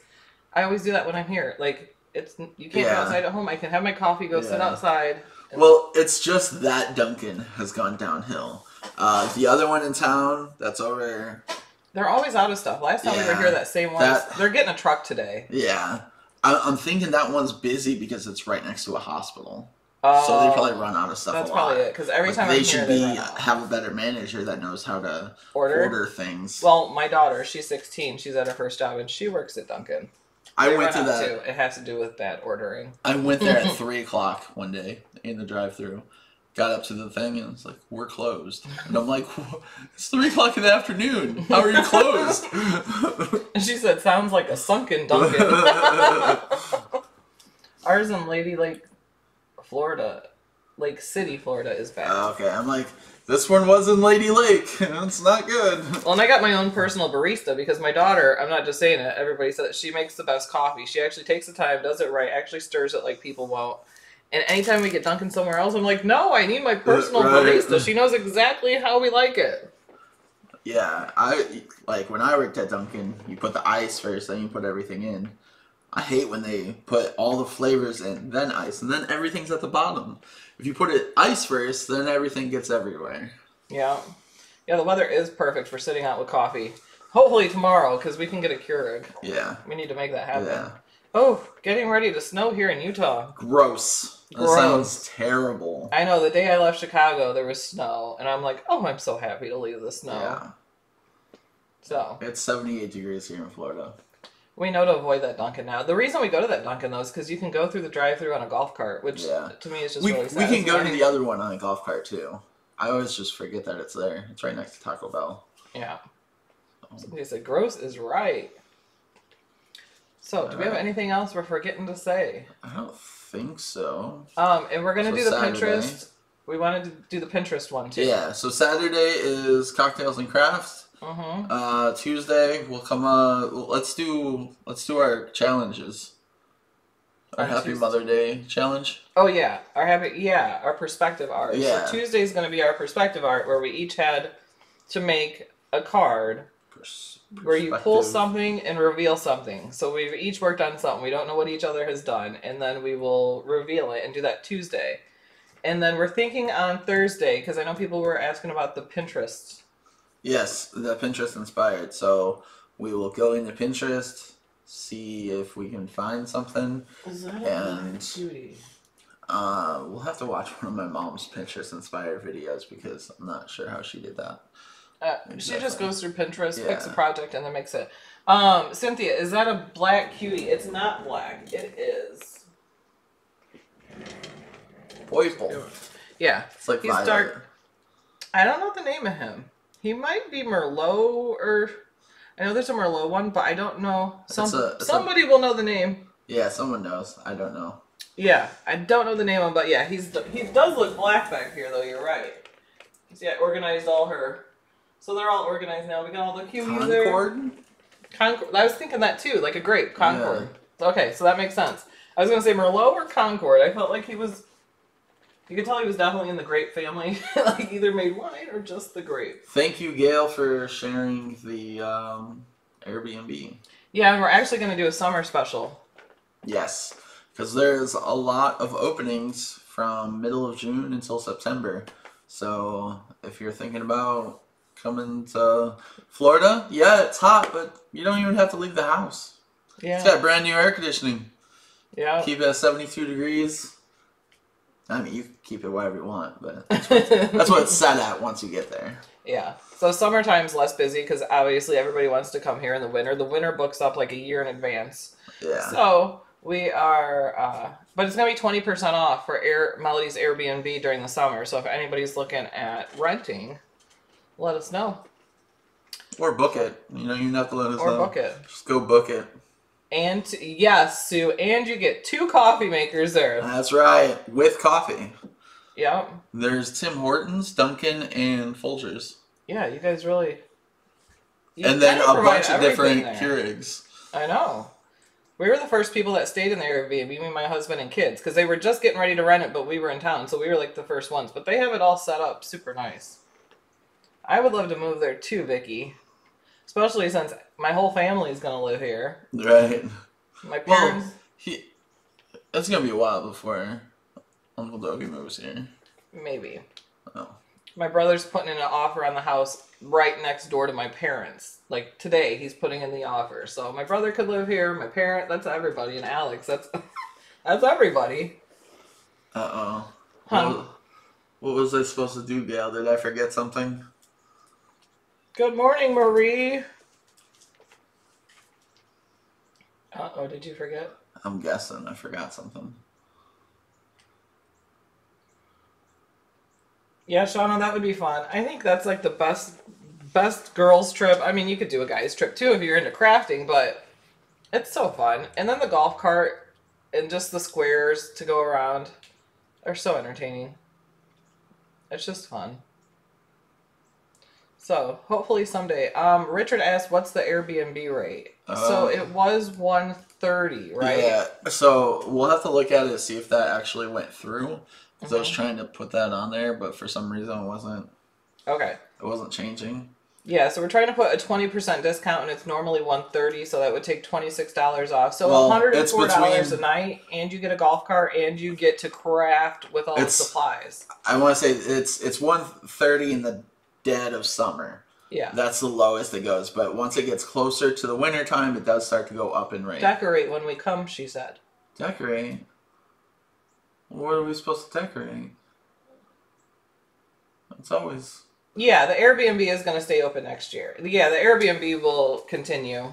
I always do that when I'm here. Like, it's you can't go outside at home. I can have my coffee, go sit outside. Well, it's just that Dunkin' has gone downhill. The other one in town, that's over. They're always out of stuff. Last time we were here, that same one. They're getting a truck today. Yeah. I'm thinking that one's busy because it's right next to a hospital. So they probably run out of stuff a lot. That's probably it. Because every time I'm here, they run out. Have a better manager that knows how to order things. Well, my daughter, she's 16. She's at her first job, and she works at Dunkin'. I went to that. It has to do with bad ordering. I went there at 3 o'clock one day in the drive-thru. Got up to the thing and it's like, we're closed. And I'm like, it's 3 o'clock in the afternoon. How are you closed? And she said, sounds like a sunken Dunkin'. Ours in Lady Lake, Florida. Lake City, Florida is bad. Okay, I'm like, this one was in Lady Lake, and it's not good. Well, and I got my own personal barista because my daughter, I'm not just saying it, everybody said she makes the best coffee. She actually takes the time, does it right, actually stirs it like people won't. And anytime we get Dunkin' somewhere else, I'm like, no, I need my personal barista. She knows exactly how we like it. Yeah, I like when I worked at Dunkin', you put the ice first, then you put everything in. I hate when they put all the flavors in, then ice, and then everything's at the bottom. If you put it ice first, then everything gets everywhere. Yeah. Yeah, the weather is perfect for sitting out with coffee. Hopefully tomorrow, because we can get a Keurig. Yeah. We need to make that happen. Yeah. Oh, getting ready to snow here in Utah. Gross. Gross. That sounds terrible. I know. The day I left Chicago, there was snow, and I'm like, oh, I'm so happy to leave the snow. Yeah. So. It's 78 degrees here in Florida. We know to avoid that Dunkin' now. The reason we go to that Dunkin' though is because you can go through the drive-thru on a golf cart, which to me is just really sad. We can go to the other one on a golf cart too. I always just forget that it's there. It's right next to Taco Bell. Yeah. Somebody said gross is right. So, do we have anything else we're forgetting to say? I don't think so. And we're gonna do the Pinterest. We wanted to do the Pinterest one too. Yeah. So Saturday is cocktails and crafts. Tuesday we'll come. Let's do our challenges. Our Happy Mother Day challenge. Oh yeah, our perspective art. Yeah. So Tuesday's gonna be our perspective art, where we each had to make a card where you pull something and reveal something. So we've each worked on something. We don't know what each other has done, and then we will reveal it and do that Tuesday. And then we're thinking on Thursday, because I know people were asking about the Pinterest. Yes, the Pinterest inspired. So we will go into Pinterest, see if we can find something. Is that and beauty? We'll have to watch one of my mom's Pinterest inspired videos, because I'm not sure how she did that. She just goes through Pinterest, picks a project, and then makes it. Cynthia, is that a black cutie? It's not black. It is purple. Yeah. It's like he's dark. I don't know the name of him. He might be Merlot, or I know there's a Merlot one, but I don't know. Somebody will know the name. Yeah, someone knows. I don't know. Yeah, I don't know the name of him, but yeah, he does look black back here, though. You're right. See, I organized all her. So they're all organized now. We got all the Q there. Concord? I was thinking that too, like a grape. Concord. Yeah. Okay, so that makes sense. I was going to say Merlot or Concord. I felt like he was, you could tell he was definitely in the grape family. Like either made wine or just the grape. Thank you, Gail, for sharing the Airbnb. Yeah, and we're actually going to do a summer special. Yes, because there's a lot of openings from middle of June until September. So if you're thinking about coming to Florida, yeah, it's hot, but you don't even have to leave the house. Yeah. It's got brand new air conditioning. Yeah. Keep it at 72 degrees. I mean, you can keep it wherever you want, but that's what it's set at once you get there. Yeah. So summertime's less busy because obviously everybody wants to come here in the winter. The winter books up like a year in advance. Yeah. So we are, but it's going to be 20% off for Melody's Airbnb during the summer. So if anybody's looking at renting, let us know. Or book it. You know, you don't have to let us know. Or book it. Just go book it. And, yes, Sue, and you get 2 coffee makers there. That's right. With coffee. Yep. There's Tim Hortons, Dunkin', and Folgers. Yeah, you guys really... And then a bunch of different Keurigs. I know. We were the first people that stayed in the Airbnb, me, my husband, and kids, because they were just getting ready to rent it, but we were in town, so we were like the first ones. But they have it all set up super nice. I would love to move there too, Vicky. Especially since my whole family is gonna live here. Right. My parents. Well, it's gonna be a while before Uncle Doggy moves here. Maybe. Oh. My brother's putting in an offer on the house right next door to my parents. Like today, he's putting in the offer. So my brother could live here. My parent, that's everybody, and Alex, that's everybody. Uh oh. Huh. What was I supposed to do, Gail? Did I forget something? Good morning, Marie. Uh-oh, did you forget? I'm guessing I forgot something. Yeah, Shauna, that would be fun. I think that's like the best girls trip. I mean, you could do a guys trip too if you're into crafting, but it's so fun. And then the golf cart and just the squares to go around are so entertaining. It's just fun. So, hopefully someday. Richard asked, what's the Airbnb rate? So, it was $130, right? Yeah, so we'll have to look at it to see if that actually went through. Because I was trying to put that on there, but for some reason it wasn't. Okay. It wasn't changing. Yeah, so we're trying to put a 20% discount, and it's normally $130, so that would take $26 off. So well, $104 a night, and you get a golf cart, and you get to craft with all the supplies. I want to say it's $130 in the dead of summer. Yeah. That's the lowest it goes. But once it gets closer to the winter time, it does start to go up in rate. Decorate when we come, she said. Decorate? What are we supposed to decorate? It's always... Yeah, the Airbnb is going to stay open next year. Yeah, the Airbnb will continue.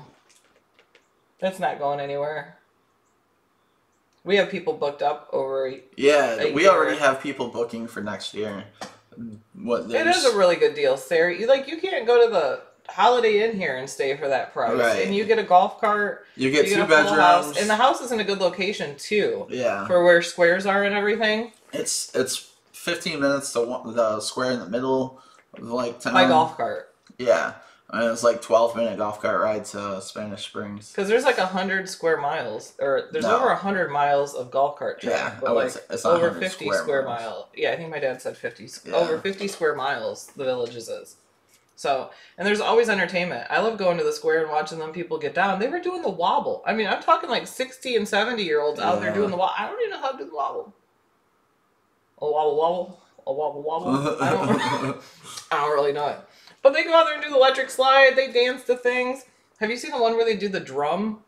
That's not going anywhere. We have people booked up over... Yeah, we already have people booking for next year. It is a really good deal, Sarah. You can't go to the Holiday Inn here and stay for that price. Right. And you get a golf cart. You get 2 bedrooms. House. And the house is in a good location too. Yeah. For where squares are and everything. It's 15 minutes to the square in the middle of like town. By golf cart. Yeah. And it was like 12-minute golf cart ride to Spanish Springs. Because there's like 100 square miles, or there's over 100 miles of golf cart track. Yeah, but like it's over 50 square miles. Yeah, I think my dad said 50. Yeah. Over 50 square miles, the Villages is. So, and there's always entertainment. I love going to the square and watching them people get down. They were doing the wobble. I mean, I'm talking like 60 and 70-year-olds out there doing the wobble. I don't even know how to do the wobble. A wobble wobble, a wobble wobble. I don't really know it. But they go out there and do the electric slide. They dance to things. Have you seen the one where they do the drum?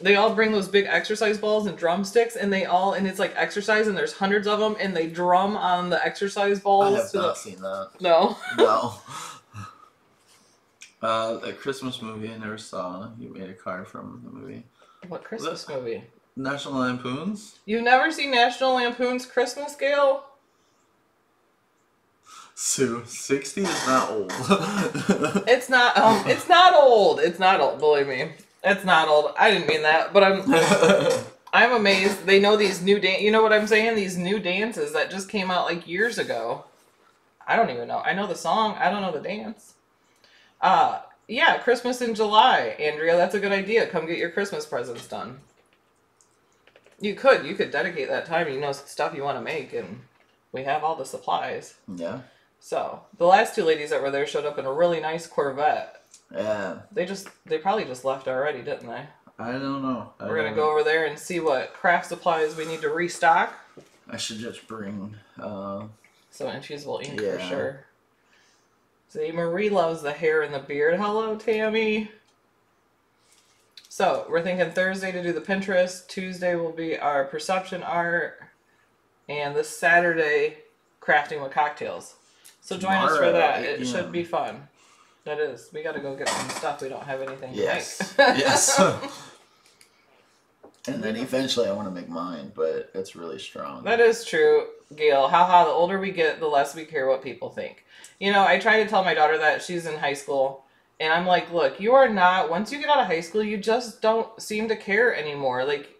They all bring those big exercise balls and drumsticks, and they all, and it's like exercise, and there's hundreds of them, and they drum on the exercise balls. I have not seen that. No? No. The Christmas movie I never saw. You made a card from the movie. What Christmas movie? National Lampoons. You've never seen National Lampoon's Christmas, Gale? Sue, 60 is not old. It's not. It's not old. It's not old. Believe me, it's not old. I didn't mean that, but I'm amazed. They know these new dance. You know what I'm saying? These new dances that just came out like years ago. I don't even know. I know the song. I don't know the dance. Yeah, Christmas in July, Andrea. That's a good idea. Come get your Christmas presents done. You could. You could dedicate that time. You know, stuff you want to make, and we have all the supplies. Yeah. So, the last two ladies that were there showed up in a really nice Corvette. Yeah. They probably just left already, didn't they? I don't know. We're going to go over there and see what craft supplies we need to restock. I should just bring, some infusible ink for sure. See, Marie loves the hair and the beard. Hello, Tammy. So, we're thinking Thursday to do the Pinterest. Tuesday will be our perception art. And this Saturday, crafting with cocktails. So join us for that. It should be fun. That is. We got to go get some stuff. We don't have anything to make. Yes. And then eventually I want to make mine, but it's really strong. That is true, Gail. Haha, the older we get, the less we care what people think. You know, I try to tell my daughter that. She's in high school. And I'm like, look, you are not, once you get out of high school, you just don't seem to care anymore. Like,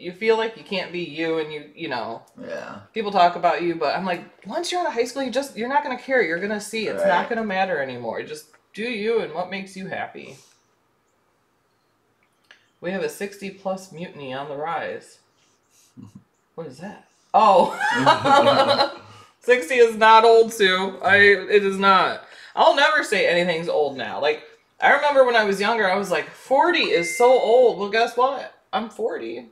you feel like you can't be you, and you know, people talk about you, but I'm like, once you're out of high school, you're not going to care. You're going to see. It's not going to matter anymore. Just do you and what makes you happy. We have a 60-plus mutiny on the rise. What is that? Oh, 60 is not old, Sue. It is not. I'll never say anything's old now. Like, I remember when I was younger, I was like, 40 is so old. Well, guess what? I'm 40.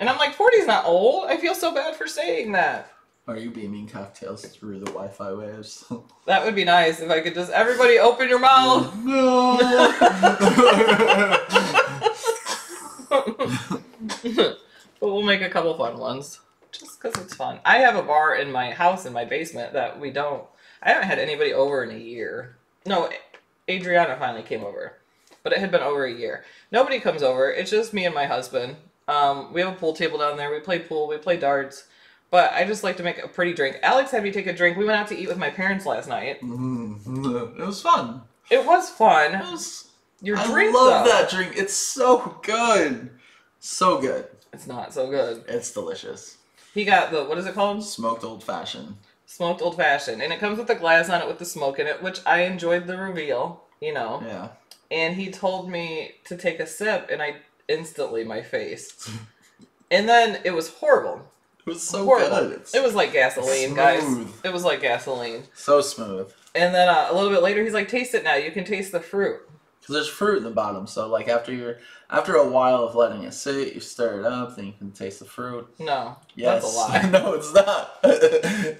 And I'm like, 40's not old. I feel so bad for saying that. Are you beaming cocktails through the Wi-Fi waves? That would be nice if I could just... Everybody open your mouth! No! But we'll make a couple fun ones. Just because it's fun. I have a bar in my house in my basement that we don't... I haven't had anybody over in a year. No, Adriana finally came over. But it had been over a year. Nobody comes over. It's just me and my husband. We have a pool table down there. We play pool. We play darts. But I just like to make a pretty drink. Alex had me take a drink. We went out to eat with my parents last night. Mm-hmm. It was fun. It was fun. It was... I love that drink. It's so good. So good. It's not so good. It's delicious. He got the, what is it called? Smoked Old Fashioned. Smoked Old Fashioned. And it comes with a glass on it with the smoke in it, which I enjoyed the reveal, you know. Yeah. And he told me to take a sip, and I... instantly my face. And then it was horrible. It was so horrible. Good. It was like gasoline, guys. It was like gasoline. So smooth. And then a little bit later, he's like, taste it now. You can taste the fruit. Because there's fruit in the bottom. So like after a while of letting it sit, you stir it up, then you can taste the fruit. No. Yes. That's a lie. No, it's not.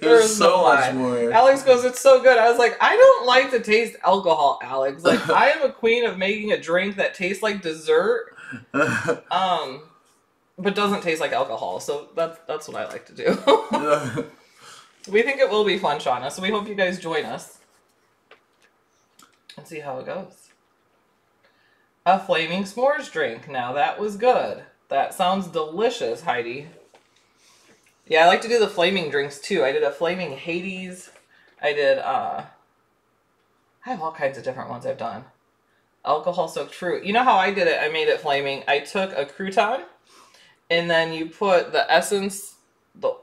There's so much more. Alex goes, it's so good. I was like, I don't like to taste alcohol, Alex. Like, I am a queen of making a drink that tastes like dessert. But doesn't taste like alcohol, so that's what I like to do. We think it will be fun, Shauna, so we hope you guys join us and see how it goes. A flaming s'mores drink. Now that was good. That sounds delicious, Heidi. Yeah, I like to do the flaming drinks too. I did a flaming Hades. I did I have all kinds of different ones I've done. Alcohol soaked fruit. You know how I did it? I made it flaming. I took a crouton, and then you put the essence, the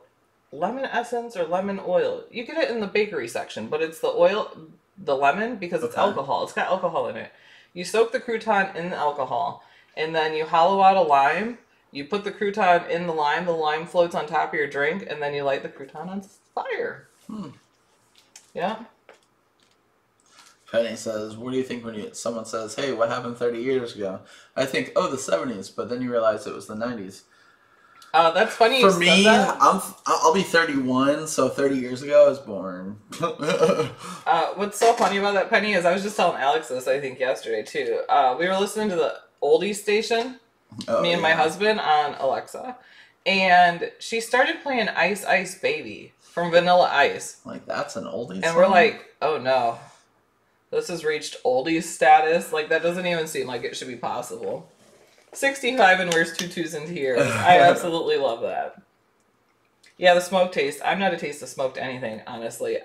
lemon essence or lemon oil. You get it in the bakery section, but it's the oil, the lemon because it's alcohol. It's got alcohol in it. You soak the crouton in the alcohol, and then you hollow out a lime. You put the crouton in the lime floats on top of your drink, and then you light the crouton on fire. Hmm. Yeah. Penny says, what do you think when you, someone says, hey, what happened 30 years ago? I think, oh, the 70s, but then you realize it was the 90s. That's funny you said that. I'll be 31, so 30 years ago I was born. What's so funny about that, Penny, is I was just telling Alex this, I think, yesterday, too. We were listening to the oldies station, me and my husband, on Alexa, and she started playing Ice Ice Baby from Vanilla Ice. Like, that's an oldies song. And we're like, oh, no. This has reached oldies status. Like, that doesn't even seem like it should be possible. 65 and wears tutus and tears. I absolutely love that. Yeah, the smoke taste. I'm not a taste of smoked anything, honestly.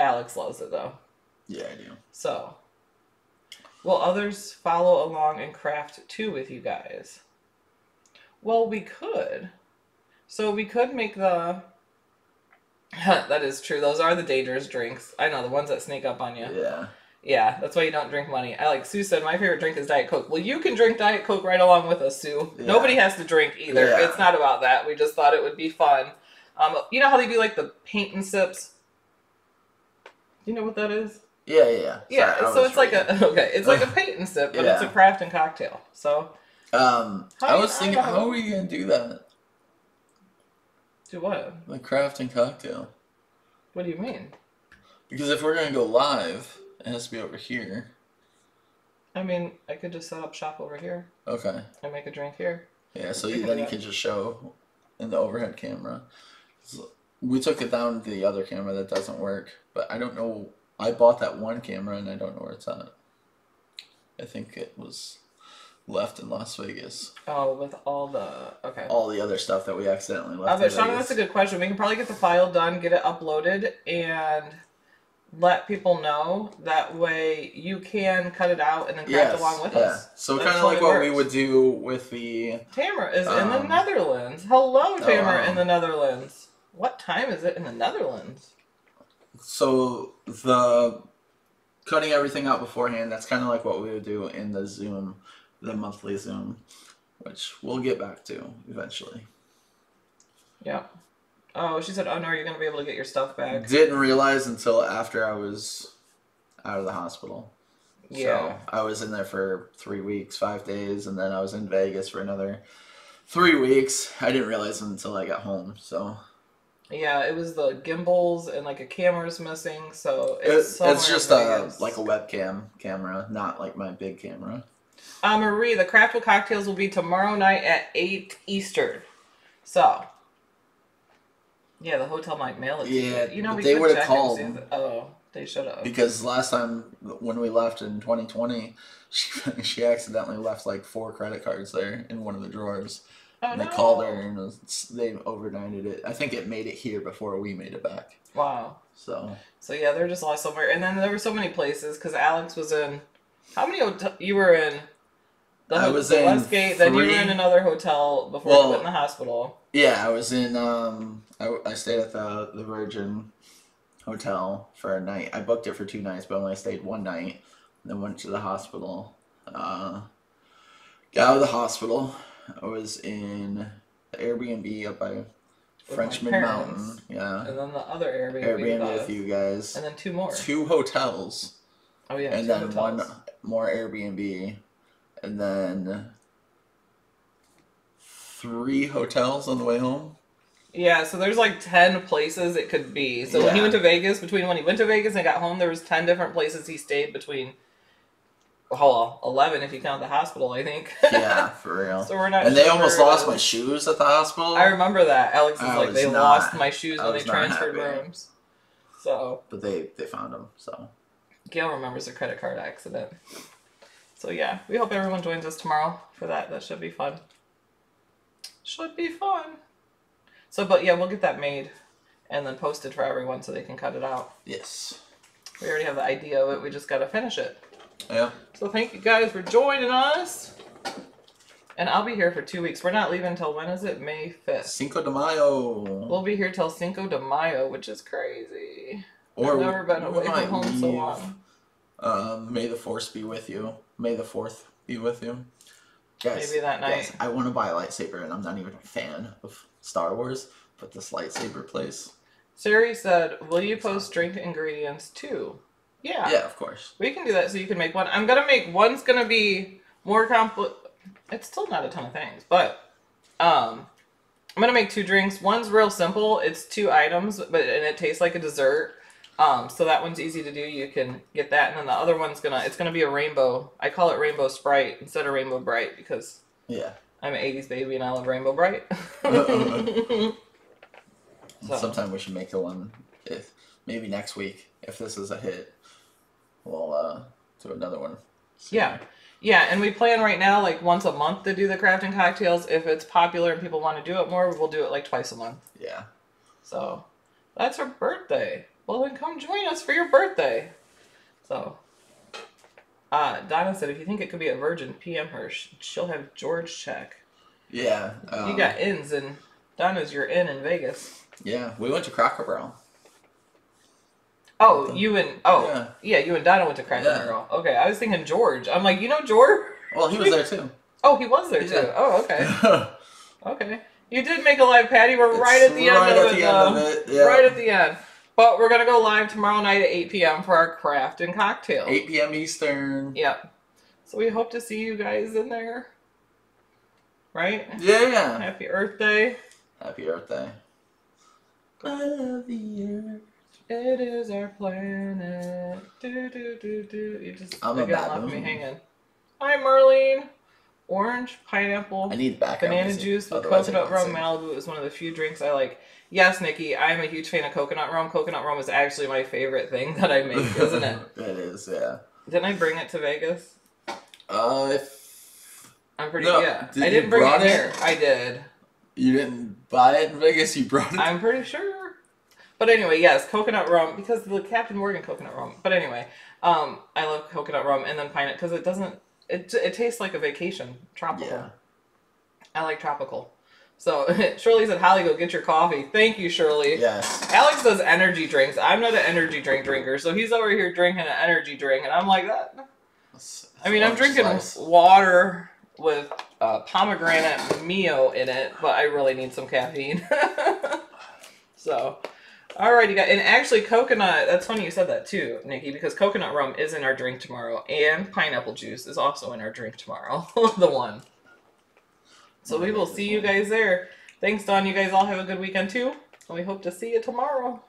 Alex loves it, though. Yeah, I do. So, will others follow along and craft, too, with you guys? Well, we could. So, we could make the... That is true. Those are the dangerous drinks. I know, the ones that sneak up on you. Yeah. Yeah, that's why you don't drink money. Sue said, my favorite drink is Diet Coke. Well, you can drink Diet Coke right along with us, Sue. Yeah. Nobody has to drink either. Yeah. It's not about that. We just thought it would be fun. You know how they do, like, the paint and sips? You know what that is? Yeah, yeah. Yeah, sorry, so it's like a... Okay, it's like a paint and sip, but it's a craft and cocktail. So... I was thinking, how are we going to do that? Do what? Like craft and cocktail. What do you mean? Because if we're going to go live, it has to be over here. I mean, I could just set up shop over here. Okay. And make a drink here. Yeah, so then you can just show in the overhead camera. We took it down to the other camera that doesn't work, but I don't know. I bought that one camera and I don't know where it's at. I think it was... left in Las Vegas. Oh, with all the... Okay. All the other stuff that we accidentally left in Sean, that's a good question. We can probably get the file done, get it uploaded, and let people know. That way you can cut it out and then craft along with us. So kind of like what we would do with the... Tamara is in the Netherlands. Hello, Tamara in the Netherlands. What time is it in the Netherlands? So the cutting everything out beforehand, that's kind of like what we would do in the Zoom... the monthly Zoom, which we'll get back to eventually. Yeah. Oh, she said, oh no, are you going to be able to get your stuff back? Didn't realize until after I was out of the hospital. Yeah. So I was in there for 3 weeks, 5 days, and then I was in Vegas for another 3 weeks. I didn't realize until I got home, so... Yeah, it was the gimbals and like a camera's missing, so it's just like a webcam camera, not like my big camera. Marie, the craft with cocktails will be tomorrow night at 8 Eastern. So, yeah, the hotel might mail it to you. You know, they would have called. Oh, they should have. Because last time when we left in 2020, she accidentally left like 4 credit cards there in one of the drawers. Oh, and they called her and they overnighted it. I think it made it here before we made it back. Wow. So yeah, they're just lost somewhere. And then there were so many places because Alex was in... How many hotels? You were in the Westgate, then you were in another hotel before you went in the hospital. Yeah, I was in, I stayed at the Virgin Hotel for a night. I booked it for 2 nights, but only stayed 1 night. Then went to the hospital. Got out of the hospital. I was in the Airbnb up by Frenchman Mountain. Yeah. And then the other Airbnb with you guys. And then 2 more. 2 hotels. Oh, yeah, and then hotels. 1 more Airbnb, and then 3 hotels on the way home. Yeah, so there's like 10 places it could be. So when he went to Vegas, between when he went to Vegas and got home, there was 10 different places he stayed between, well, 11 if you count the hospital, I think. Yeah, for real. So we're not And sure they almost lost my shoes at the hospital. I remember that. Alex is like, they lost my shoes when they transferred rooms. So. But they found them, so. Gail remembers her credit card accident. So yeah, we hope everyone joins us tomorrow for that. That should be fun. Should be fun. So, but yeah, we'll get that made and then posted for everyone so they can cut it out. Yes. We already have the idea of it. We just got to finish it. Yeah. So thank you guys for joining us. And I'll be here for 2 weeks. We're not leaving till when is it? May 5th. Cinco de Mayo. We'll be here till Cinco de Mayo, which is crazy. Or I've never been away from home so long. May the 4th be with you. May the 4th be with you. Guys, maybe that night. Guys, I want to buy a lightsaber, and I'm not even a fan of Star Wars, but this lightsaber place. Sari said, will you post drink ingredients too? Yeah. Yeah, of course. We can do that so you can make one. I'm going to make one's going to be more complex. It's still not a ton of things, but I'm going to make two drinks. One's real simple. It's two items, but and it tastes like a dessert. So that one's easy to do. You can get that. And then the other one's going to, it's going to be a rainbow. I call it Rainbow Sprite instead of Rainbow Bright because yeah, I'm an 80s baby and I love Rainbow Bright. So. Sometime we should make a one. If maybe next week, if this is a hit, we'll do another one. So. Yeah. Yeah, and we plan right now like once a month to do the crafting cocktails. If it's popular and people want to do it more, we'll do it like twice a month. Yeah. So that's her birthday. Well, then come join us for your birthday. So Donna said, if you think it could be a virgin, PM her. She'll have George check. Yeah. You got inns, and Donna's your inn in Vegas. Yeah, we went to Cracker Barrel. Oh, you and you and Donna went to Cracker Barrel. Yeah. Okay, I was thinking George. I'm like, you know George? Well, he was there too. Oh, he was there too. Oh, okay. Okay, you did make a live Patty. We're right at the end of it. Yeah. Right at the end. But we're gonna go live tomorrow night at 8 p.m. for our craft and cocktails. 8 p.m. Eastern. Yep. So we hope to see you guys in there. Right? Yeah. Happy Earth Day. Happy Earth Day. I love the Earth. It is our planet. Do, do, do, do. You just left me hanging. Hi, Marlene. Orange, pineapple, I need banana juice with coconut rum. Malibu is one of the few drinks I like. Yes, Nikki, I'm a huge fan of coconut rum. Coconut rum is actually my favorite thing that I make, isn't it? It is, yeah. Didn't I bring it to Vegas? I didn't bring it there. I did. You didn't buy it in Vegas, you brought it? I'm pretty sure. But anyway, yes, coconut rum, because the Captain Morgan coconut rum. But anyway, I love coconut rum and then pineapple because it doesn't, it tastes like a vacation, tropical. Yeah. I like tropical. So Shirley said, Holly, go get your coffee. Thank you, Shirley. Yes. Alex does energy drinks. I'm not an energy drink drinker, so he's over here drinking an energy drink, and I'm like, that. I mean, I'm drinking water with pomegranate Mio in it, but I really need some caffeine. So... Alrighty, guys, and actually coconut, that's funny you said that too, Nikki, because coconut rum is in our drink tomorrow, and pineapple juice is also in our drink tomorrow, the one. So we will see you guys there. Thanks, Dawn. You guys all have a good weekend too, and we hope to see you tomorrow.